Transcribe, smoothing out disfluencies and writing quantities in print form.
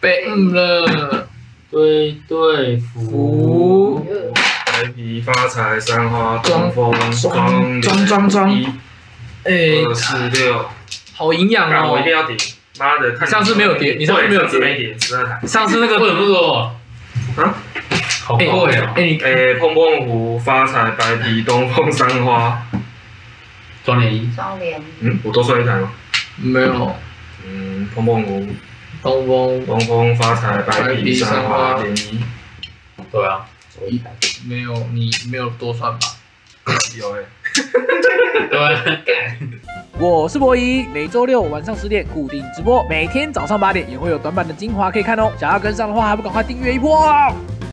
被了，对对福，白皮发财三花装风装，246，好营养哦！我一定要点，妈的，上次没有点，你上次没有点，上次那个不能不说，啊，好贵哦！碰碰胡发财白皮东风三花，双联一，双联，我都算一台吗？没有，碰碰胡。东风发财，白皮三花点一。对啊，没有你没有多算吧？有哎。对。我是博弈，每周六晚上10点固定直播，每天早上8点也会有短版的精华可以看哦。想要跟上的话，还不赶快订阅一波！